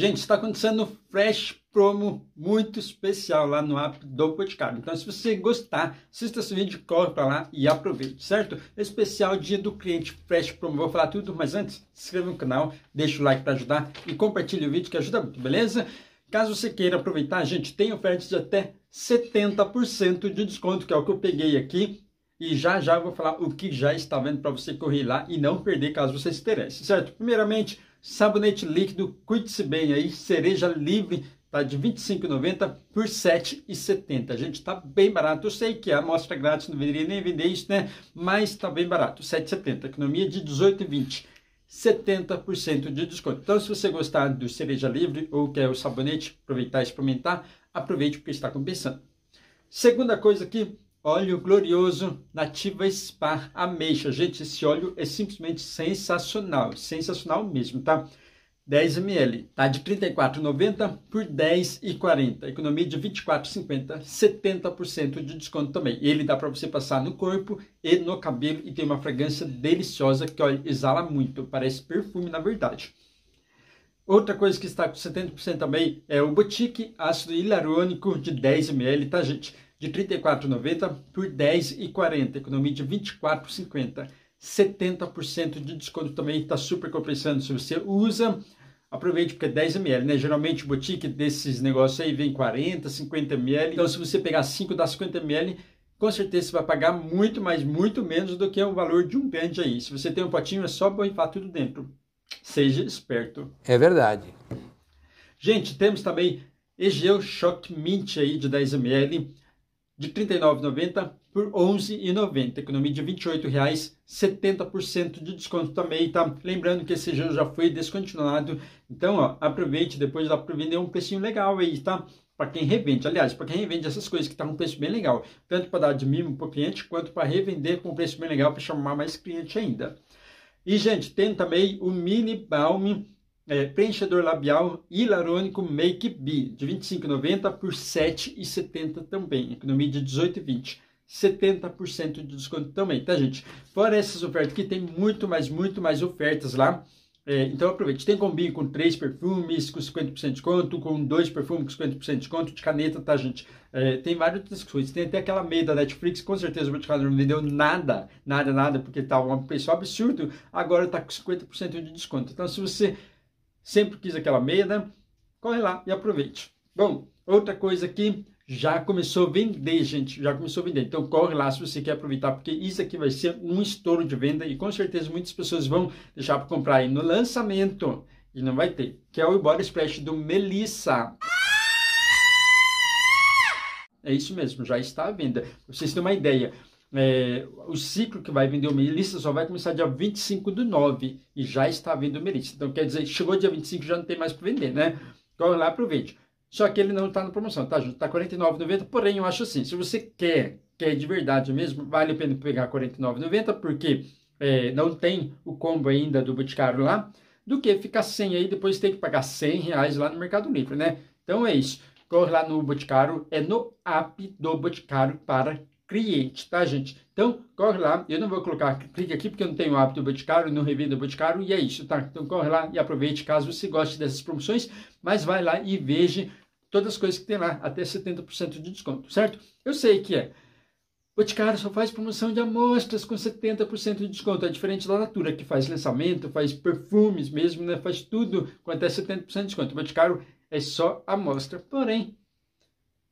Gente, está acontecendo um Flash Promo muito especial lá no app do Boticário. Então, se você gostar, assista esse vídeo, corre para lá e aproveite, certo? Especial Dia do Cliente, Flash Promo. Vou falar tudo, mas antes, se inscreva no canal, deixa o like para ajudar e compartilhe o vídeo que ajuda muito, beleza? Caso você queira aproveitar, gente, tem ofertas de até 70% de desconto, que é o que eu peguei aqui. E já eu vou falar o que já está vendo para você correr lá e não perder caso você se interesse, certo? Primeiramente, sabonete líquido, cuide-se bem aí, cereja livre, tá de R$ 25,90 por R$ 7,70. Gente, tá bem barato. Eu sei que a amostra grátis não deveria nem vender isso, né? Mas tá bem barato, R$ 7,70. Economia de 18,20. 70% de desconto. Então, se você gostar do cereja livre ou quer o sabonete, aproveitar e experimentar, aproveite porque está compensando. Segunda coisa aqui, óleo glorioso Nativa Spa Ameixa. Gente, esse óleo é simplesmente sensacional. Sensacional mesmo, tá? 10 ml. Tá de R$ 34,90 por R$ 10,40. Economia de R$ 24,50. 70% de desconto também. Ele dá para você passar no corpo e no cabelo. E tem uma fragrância deliciosa que, olha, exala muito. Parece perfume, na verdade. Outra coisa que está com 70% também é o Botique ácido hialurônico de 10 ml, tá, gente? De R$ 34,90 por R$ 10,40, economia de R$ 24,50, 70% de desconto também, está super compensando se você usa, aproveite porque é 10 ml, né? Geralmente o boutique desses negócios aí vem 40, 50 ml, então se você pegar 5 das 50 ml, com certeza você vai pagar muito, mas muito menos do que o valor de um grande aí. Se você tem um potinho é só borrifar tudo dentro, seja esperto. É verdade. Gente, temos também Egeo Shock Mint aí de 10 ml, de R$ 39,90 por R$ 11,90. Economia de R$ 28,00, 70% de desconto também, tá? Lembrando que esse gel já foi descontinuado. Então, ó, aproveite, depois dá para vender um precinho legal aí, tá? Para quem revende. Aliás, para quem revende essas coisas que tá com um preço bem legal. Tanto para dar de mimo para o cliente, quanto para revender com um preço bem legal para chamar mais cliente ainda. E, gente, tem também o Mini Balm preenchedor labial hialurônico Make B, de R$ 25,90 por R$ 7,70 também. Economia de 18,20. 70% de desconto também, tá, gente? Fora essas ofertas aqui, tem muito mais ofertas lá. Então, aproveite. Tem combinho com 3 perfumes com 50% de desconto, com 2 perfumes com 50% de desconto, de caneta, tá, gente? Tem várias outras coisas. Tem até aquela meia da Netflix, com certeza o Boticário não vendeu nada, porque estava um preço absurdo. Agora está com 50% de desconto. Então, se você sempre quis aquela meia, né? Corre lá e aproveite. Bom, outra coisa aqui, já começou a vender, gente. Já começou a vender. Então corre lá se você quer aproveitar, porque isso aqui vai ser um estouro de venda e com certeza muitas pessoas vão deixar para comprar aí no lançamento e não vai ter. Que é o Body Splash do Melissa. É isso mesmo, já está à venda. Pra vocês terem uma ideia, o ciclo que vai vender o Melissa só vai começar dia 25/9 e já está vendo o Melissa. Então quer dizer, chegou dia 25 já não tem mais para vender, né? Corre lá, aproveite. Só que ele não está na promoção, tá, gente? Está R$ 49,90, porém eu acho assim, se você quer de verdade mesmo, vale a pena pegar R$ 49,90, porque não tem o combo ainda do Boticário lá, do que ficar sem aí, depois tem que pagar R$ 100 lá no Mercado Livre, né? Então é isso, corre lá no Boticário, é no app do Boticário para cliente, tá, gente? Então, corre lá, eu não vou colocar clique aqui porque eu não tenho o app do Boticário, não revendo o Boticário, e é isso, tá? Então, corre lá e aproveite caso você goste dessas promoções, mas vai lá e veja todas as coisas que tem lá, até 70% de desconto, certo? Eu sei que Boticário só faz promoção de amostras com 70% de desconto, é diferente da Natura, que faz lançamento, faz perfumes mesmo, né? Faz tudo com até 70% de desconto. O Boticário é só amostra, porém,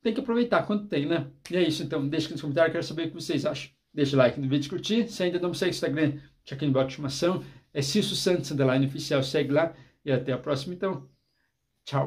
tem que aproveitar quando tem, né? E é isso, então, deixa aqui nos comentários, quero saber o que vocês acham. Deixa o like no vídeo, curtir. Se ainda não me segue no Instagram, deixa aqui no box de informação. É Silso Santos, _oficial, segue lá. E até a próxima, então. Tchau.